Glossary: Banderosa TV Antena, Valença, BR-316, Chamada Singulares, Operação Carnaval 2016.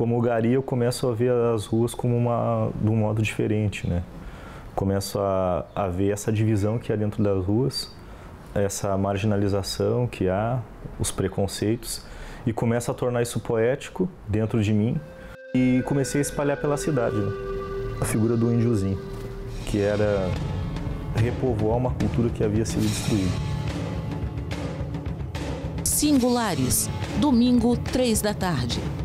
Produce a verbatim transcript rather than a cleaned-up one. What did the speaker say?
como o gari, eu começo a ver as ruas como uma, de um modo diferente, né? Começo a, a ver essa divisão que há dentro das ruas, essa marginalização que há, os preconceitos, e começo a tornar isso poético dentro de mim e comecei a espalhar pela cidade, né? A figura do índiozinho, que era repovoar uma cultura que havia sido destruída. Singulares, domingo, três da tarde.